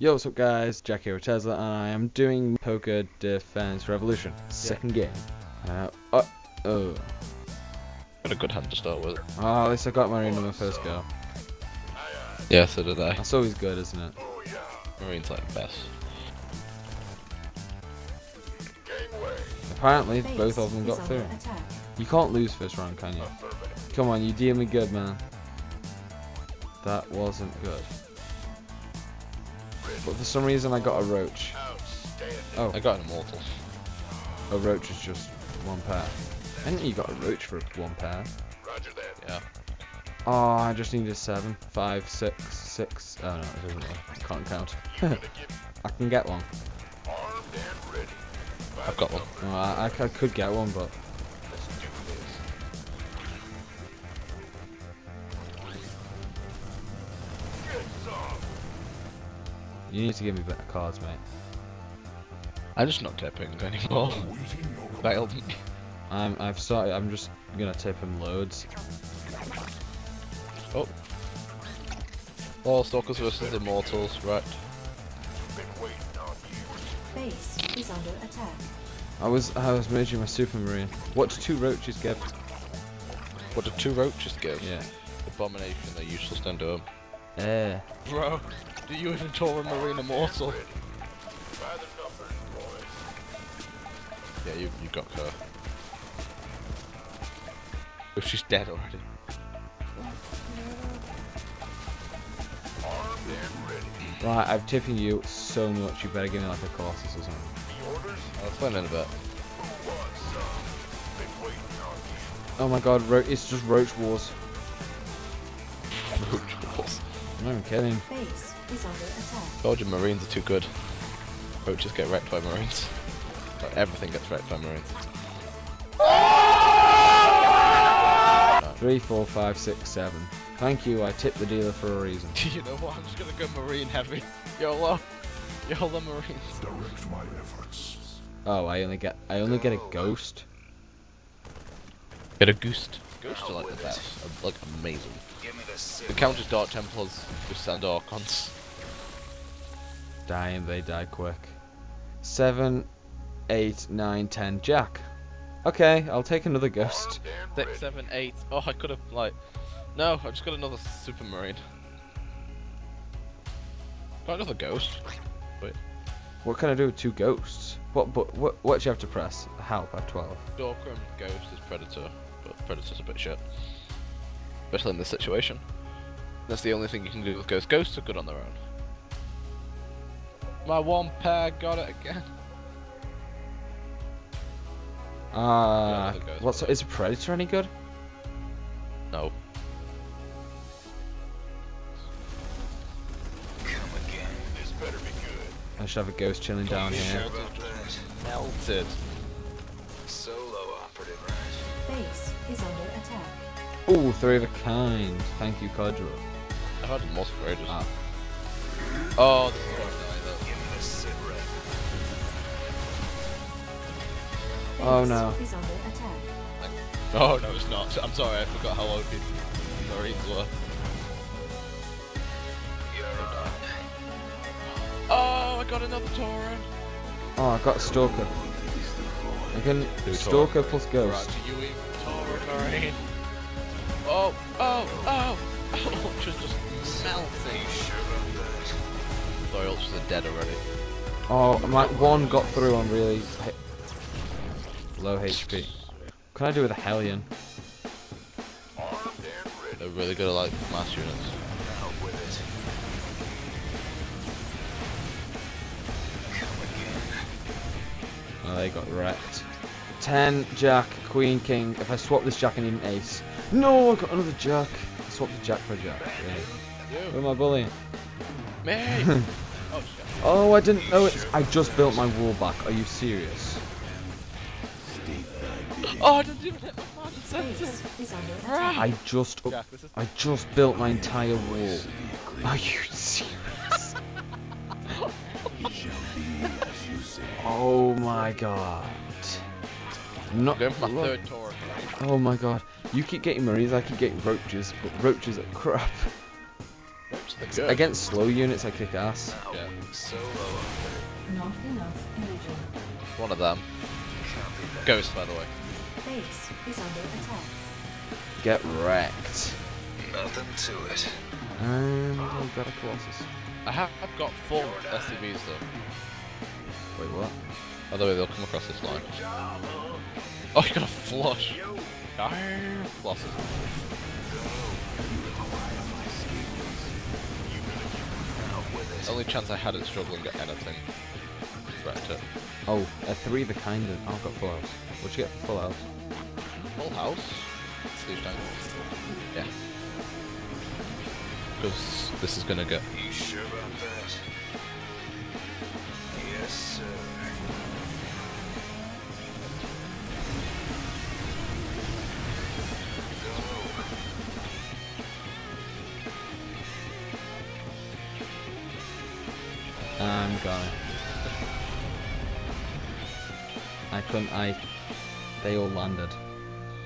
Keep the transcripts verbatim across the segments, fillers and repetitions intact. Yo, what's up guys, Jack here with Tesla, and I am doing Poker Defense Revolution, second yeah. game. Uh, oh, oh. Got a good hand to start with. Oh, at least I got Marine on my first go. Yeah, so did I. That's always good, isn't it? Marine's like best. Apparently, both of them got through. You can't lose first round, can you? Come on, you deal me good, man. That wasn't good. But for some reason I got a Roach. Oh. I got an Immortal. A Roach is just one pair. I think you got a Roach for one pair. Roger that. Yeah. Oh, I just needed seven, five, six, six. Oh no, it doesn't work. I can't count. I can get one. I've got one. Oh, I, I could get one, but... You need to give me better cards, mate. I'm just not tipping anymore. Failed me. I'm. I've started. I'm just gonna tip him loads. Oh. All Stalkers versus Immortals, right? Base is under attack. I was. I was merging my Super Marine. What do two Roaches give? What do two Roaches give? Yeah. Abomination. They're useless. Don't do them. Eh. Bro. Do you even tour a Marine Immortal? Yeah, you you got her. If she's dead already. Right, I'm tipping you so much. You better give me like a Colossus or something. I'll find in a bit. Oh my God, Ro it's just Roach Wars. Roach Wars. I'm not even kidding. Told you Marines are too good. Roaches get wrecked by Marines. Like, everything gets wrecked by Marines. No. Three, four, five, six, seven. Thank you, I tipped the dealer for a reason. You know what? I'm just gonna go Marine heavy. YOLO. YOLO Marines. Direct my efforts. Oh, I only get I only get a Ghost. Get a Ghost. Ghosts are like the best. Are, like, amazing. The counters Dark Templars just send Archons. Die and they die quick. Seven, eight, nine, ten, Jack. Okay, I'll take another Ghost. Six, seven, eight. Oh, I could have, like... No, I just got another Super Marine. Got another Ghost. Wait. What can I do with two Ghosts? What but what, what do you have to press? Help at twelve. Stalker and Ghost is Predator. But Predator's a bit shit. Especially in this situation. That's the only thing you can do with Ghosts. Ghosts are good on their own. My one pair got it again. Ah, uh, yeah, what's is a Predator any good? No. Come again. This better be good. I should have a Ghost chilling down here. Melted. Solo operative, right? Base is under attack. Ooh, three of a kind. Thank you, Codro. I've had the most raiders. Ah. Oh, this is where I die though. Oh no. Oh no, it's not. I'm sorry, I forgot how old the Marines were. Oh, I got another Tauren. Oh, I got a Stalker. I can Stalker plus Ghost. Right, Oh, oh, oh! Ultra's just melting. Sorry, Ultra's are dead already. Oh, my one got through on really low H P. What can I do with a Hellion? They're really good at like mass units. Oh, they got wrecked. ten, Jack, Queen, King. If I swap this Jack, I need an Ace. No, I got another Jack. I swapped the Jack for a Jack. Yeah. Who am I bullying? Me! Oh, shit. Oh, I didn't know it. I just built my wall back. Are you serious? Oh, I didn't even hit my final sentence. I just, up, Jack, is... I just built my entire wall. Are you serious? Oh my God. Not going for my third tour. Oh my God. You keep getting Marines, I keep getting Roaches, but Roaches are crap. Roaches So against slow units, I kick ass. Yeah. So low up there. Not enough energy. One of them. Ghost, by the way. Base is under attack. Get wrecked. Nothing to it. And I've got a Colossus. I have I've got four S T Vs though. Wait, what? By the way, they'll come across this line. Oh, you got a flush. Darn Colossus. The only chance I had at struggling at anything. Wrecked it. Oh, a three of a kind of. Oh, I've got full house. What'd you get for full house? Full house? Siege tank. Yeah. Because this is gonna get. You sure about that? Yes, sir. Go. I'm gone. I couldn't. I. They all landed.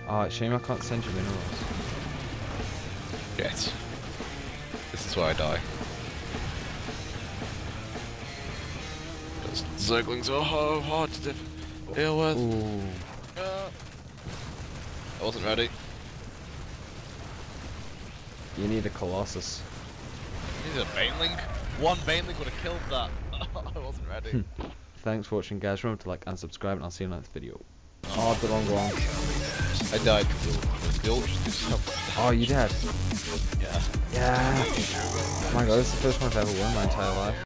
Oh, it's a shame I can't send you minerals. Yes. This is where I die. Those Zerglings are oh, hard to deal with. Ooh. Uh, I wasn't ready. You need a Colossus. You need a Baneling? One Baneling would have killed that. I wasn't ready. Thanks for watching, guys. Remember to like and subscribe, and I'll see you in the next video. Oh, the wrong one. I died. Oh, you died? Yeah. Yeah. Oh my god, this is the first one I've ever won my entire life.